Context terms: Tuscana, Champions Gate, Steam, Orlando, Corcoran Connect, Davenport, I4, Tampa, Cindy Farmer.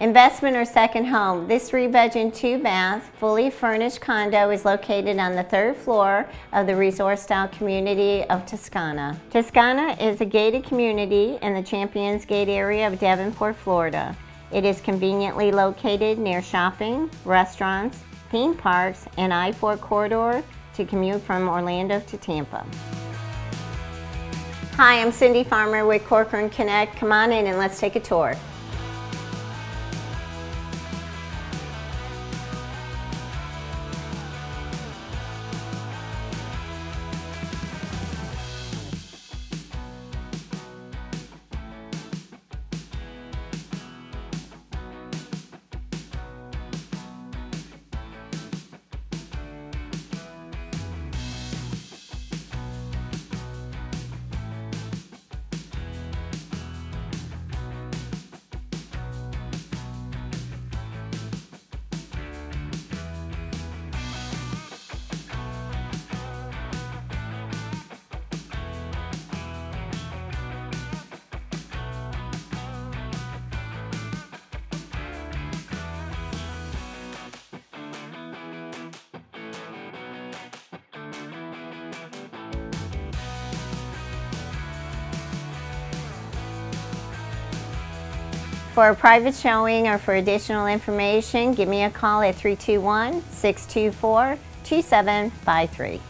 Investment or second home. This 3-bedroom, 2-bath, fully furnished condo is located on the 3rd floor of the resort-style community of Tuscana. Tuscana is a gated community in the Champions Gate area of Davenport, Florida. It is conveniently located near shopping, restaurants, theme parks, and I-4 corridor to commute from Orlando to Tampa. Hi, I'm Cindy Farmer with Corcoran Connect. Come on in and let's take a tour. For a private showing or for additional information, give me a call at 321-624-2753.